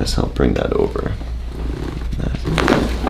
Let's help bring that over. Nice.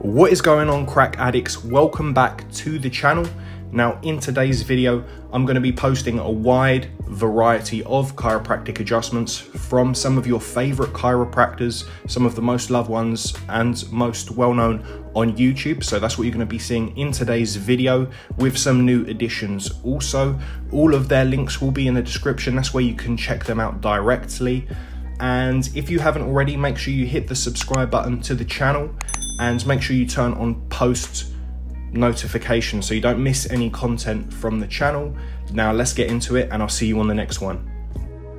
What is going on, crack addicts? Welcome back to the channel. Now, in today's video, I'm going to be posting a wide variety of chiropractic adjustments from some of your favorite chiropractors, some of the most loved ones and most well-known on YouTube. So that's what you're going to be seeing in today's video, with some new additions also. All of their links will be in the description. That's where you can check them out directly. And if you haven't already, make sure you hit the subscribe button to the channel and make sure you turn on post notifications so you don't miss any content from the channel. Now let's get into it, and I'll see you on the next one.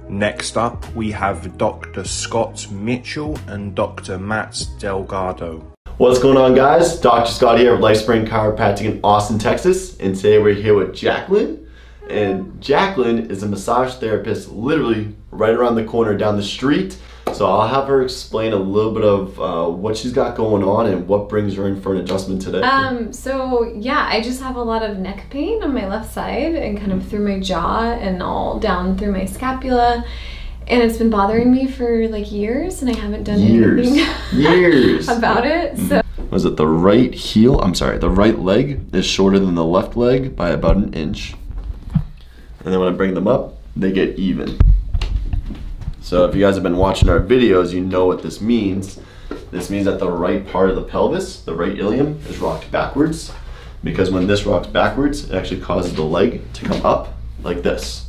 Next up, we have Dr. Scott Mitchell and Dr. Matt Delgado. What's going on, guys? Dr. Scott here at LifeSpring Chiropractic in Austin, Texas, and today we're here with Jacqueline. And Jacqueline is a massage therapist literally right around the corner down the street. So I'll have her explain a little bit of what she's got going on and what brings her in for an adjustment today. So yeah, I just have a lot of neck pain on my left side and kind of through my jaw and all down through my scapula. And it's been bothering me for like years, and I haven't done anything about it. So. Was it the right heel? I'm sorry, the right leg is shorter than the left leg by about an inch. And then when I bring them up, they get even. So if you guys have been watching our videos, you know what this means. This means that the right part of the pelvis, the right ilium, is rocked backwards, because when this rocks backwards, it actually causes the leg to come up like this.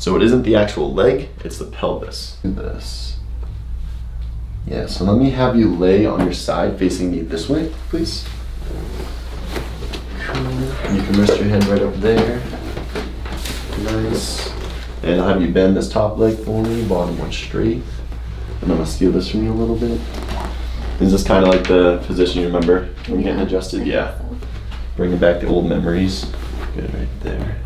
So it isn't the actual leg, it's the pelvis. Do this. Yeah, so let me have you lay on your side facing me this way, please. And you can rest your head right over there. Nice. And I'll have you bend this top leg for me, bottom one straight. And I'm gonna steal this from you a little bit. Is this kind of like the position you remember from getting adjusted? Yeah. Bringing back the old memories. Good, right there.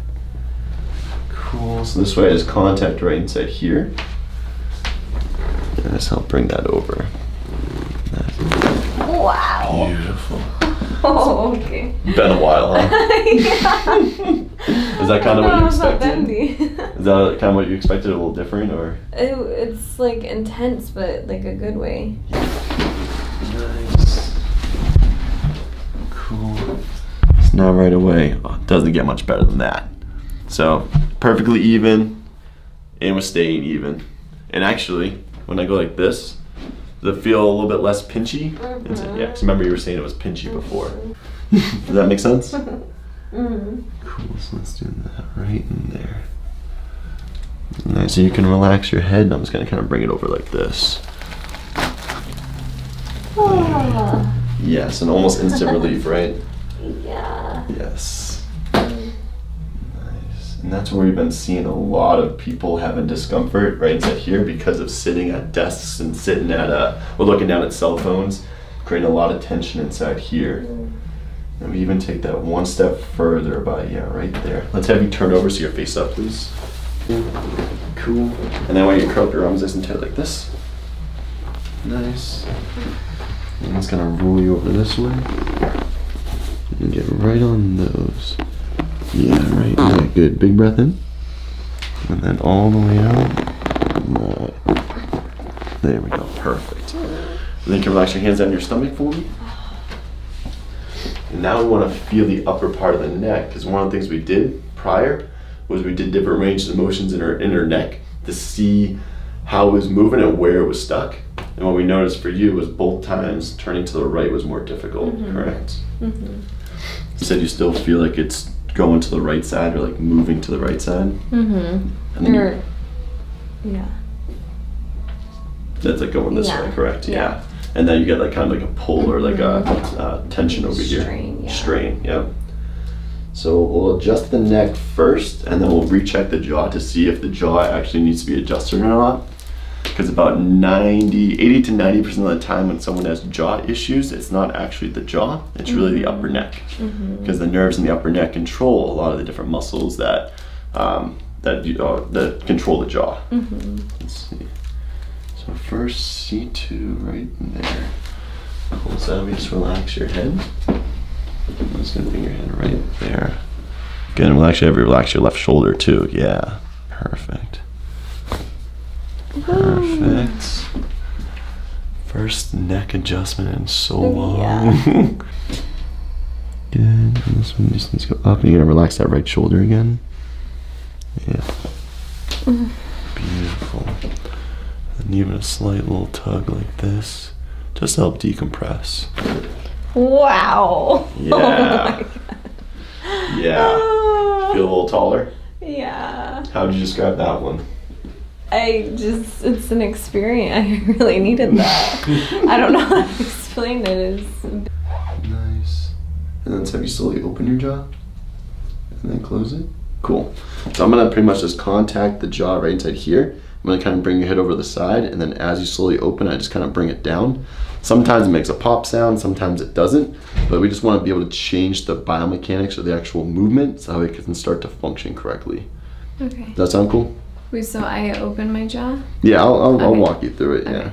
Cool. So this way is contact right inside here. And let's help bring that over. Nice. Wow. Beautiful. Oh, okay. Been a while, huh? Yeah. Is that kind of what you expected? Is that kind of what you expected? A little different, or? It's like intense, but like a good way. Nice. Cool. It's not right away. Oh, it doesn't get much better than that. So perfectly even, and was staying even. And actually, when I go like this, does it feel a little bit less pinchy? Mm-hmm. Yeah, because remember you were saying it was pinchy before. Mm-hmm. Does that make sense? Mm-hmm. Cool, so let's do that right in there. Nice, so you can relax your head, and I'm just gonna kind of bring it over like this. Oh. Yes, an almost instant relief, right? Yeah. Yes. Nice, and that's where we've been seeing a lot of people having discomfort right inside here because of sitting at desks and sitting at, or looking down at cell phones, creating a lot of tension inside here. And we even take that one step further by, yeah, right there. Let's have you turn over so your face up, please. Cool. And then while you curl up your arms nice and tight like this. Nice. And it's gonna roll you over this way. And get right on those. Yeah, right there. Good. Big breath in. And then all the way out. There we go. Perfect. And then you can relax your hands down your stomach for me. And now we want to feel the upper part of the neck, because one of the things we did prior was we did different ranges of motions in our inner neck to see how it was moving and where it was stuck. And what we noticed for you was both times turning to the right was more difficult, correct? Mm-hmm. So you still feel like it's going to the right side, or like moving to the right side? Mm-hmm. And then yeah. That's like going this way, correct? Yeah. And then you get like kind of like a pull or like a tension over here. Strain, yeah. So we'll adjust the neck first, and then we'll recheck the jaw to see if the jaw actually needs to be adjusted or not. Because about 80 to 90% of the time when someone has jaw issues, it's not actually the jaw, it's really the upper neck. Because the nerves in the upper neck control a lot of the different muscles that that control the jaw. Let's see. So first, C2 right in there. Cool, so just relax your head. I'm just gonna bring your head right there. Good, and we'll actually have you relax your left shoulder too. Yeah, perfect. Perfect. Whoa. First neck adjustment in so long. Yeah. Good, and this one just needs to go up, and you're gonna relax that right shoulder again. Yeah. Beautiful. And even a slight little tug like this, just to help decompress. Wow. Yeah. Oh my God. Yeah. Feel a little taller? Yeah. How would you describe that one? It's an experience. I really needed that. I don't know how to explain it. Nice. And then have you slowly open your jaw and then close it. Cool. So I'm gonna pretty much just contact the jaw right inside here. I'm gonna kind of bring your head over the side, and then as you slowly open, I just kind of bring it down. Sometimes it makes a pop sound, sometimes it doesn't, but we just want to be able to change the biomechanics of the actual movement so that it can start to function correctly. Okay. Does that sound cool? Wait, so I open my jaw? Yeah, I'll walk you through it, yeah.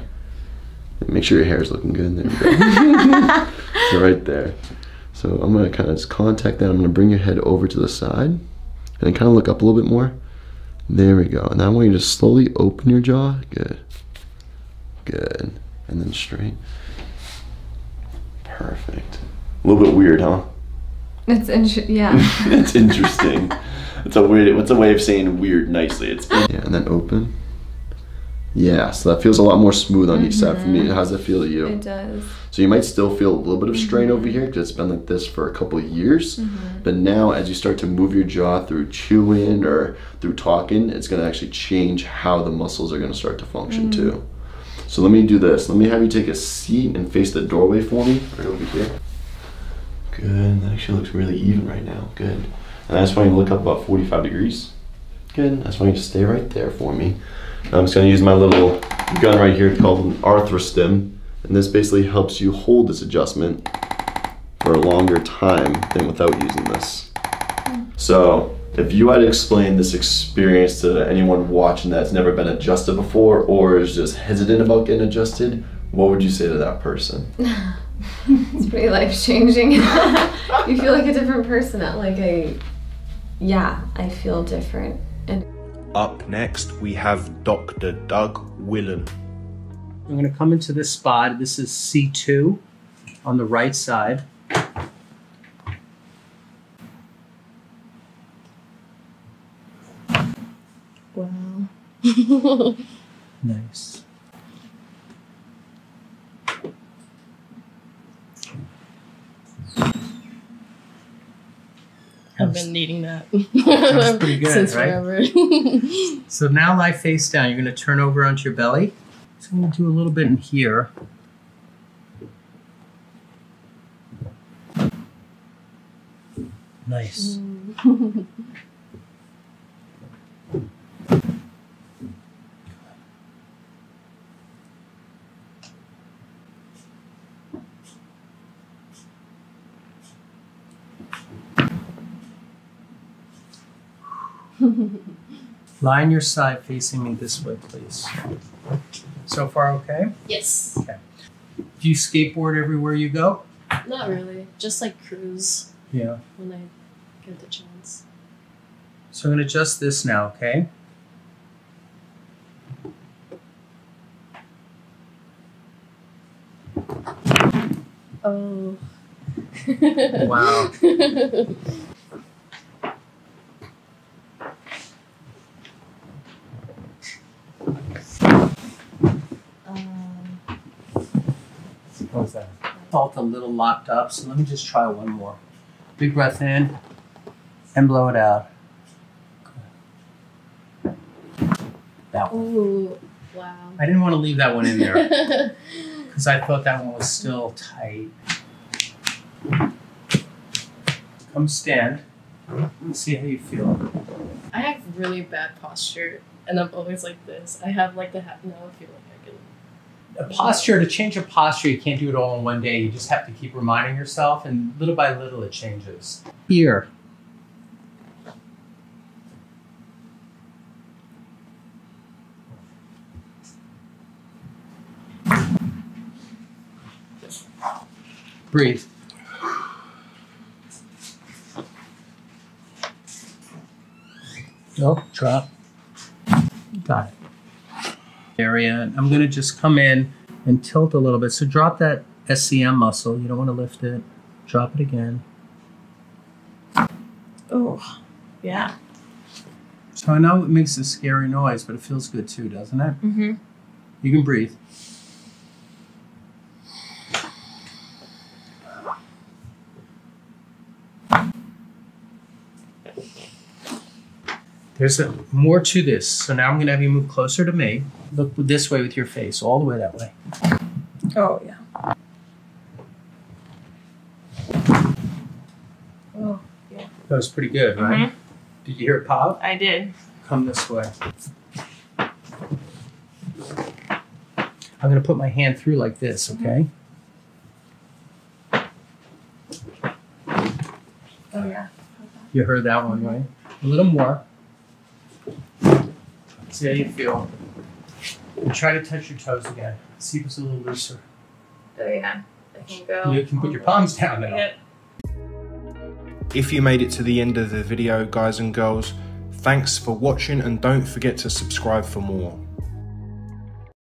Okay. Make sure your hair's looking good. There we go. So right there. So I'm gonna kind of just contact that. I'm gonna bring your head over to the side, and then kind of look up a little bit more. There we go. And I want you to slowly open your jaw. Good. Good. And then straight. Perfect. A little bit weird, huh? It's interesting. Yeah. It's interesting. It's a weird. What's a way of saying weird nicely? It's yeah. And then open. Yeah. So that feels a lot more smooth on each side for me. How's it feel to you? It does. So you might still feel a little bit of strain over here because it's been like this for a couple of years. But now, as you start to move your jaw through chewing or through talking, it's going to actually change how the muscles are going to start to function too. So let me do this. Let me have you take a seat and face the doorway for me, right over here. Good, that actually looks really even right now, good. And I just want you to look up about 45 degrees. Good, I just want you to stay right there for me. I'm just gonna use my little gun right here called an arthrostim, and this basically helps you hold this adjustment for a longer time than without using this. So, if you had to explain this experience to anyone watching that's never been adjusted before or is just hesitant about getting adjusted, what would you say to that person? It's pretty life-changing. You feel like a different person. I feel different. And up next, we have Dr. Doug Whelan. I'm going to come into this spot. This is C2 on the right side. Wow. Nice. I've been needing that. That's pretty good, since forever. So now lie face down. You're going to turn over onto your belly. So I'm going to do a little bit in here. Nice. Line your side facing me this way, please. So far, okay? Yes. Okay. Do you skateboard everywhere you go? Not really. Just like cruise. Yeah. When I get the chance. So I'm going to adjust this now, okay? Oh. Wow. What was that? I felt a little locked up, so let me just try one more. Big breath in and blow it out. Good. That one. Ooh, wow. I didn't want to leave that one in there because I thought that one was still tight. Come stand and see how you feel. I have really bad posture, and I'm always like this. I have like the hat now. I feel like I can. A posture, to change a posture, you can't do it all in one day. You just have to keep reminding yourself, and little by little it changes. Ear. Breathe. Oh, drop. Got it. Area. And I'm going to just come in and tilt a little bit. So drop that SCM muscle. You don't want to lift it. Drop it again. Oh, yeah. So I know it makes a scary noise, but it feels good too, doesn't it? Mm-hmm. You can breathe. There's more to this. So now I'm going to have you move closer to me. Look this way with your face, all the way that way. Oh, yeah. Oh, yeah. That was pretty good, right? Mm-hmm. Did you hear it pop? I did. Come this way. I'm going to put my hand through like this, okay? Mm-hmm. Oh, yeah. You heard that one, right? A little more. See how you feel. And try to touch your toes again. See if it's a little looser. Oh, yeah. I can go. You can put your palms down now. Yep. If you made it to the end of the video, guys and girls, thanks for watching and don't forget to subscribe for more.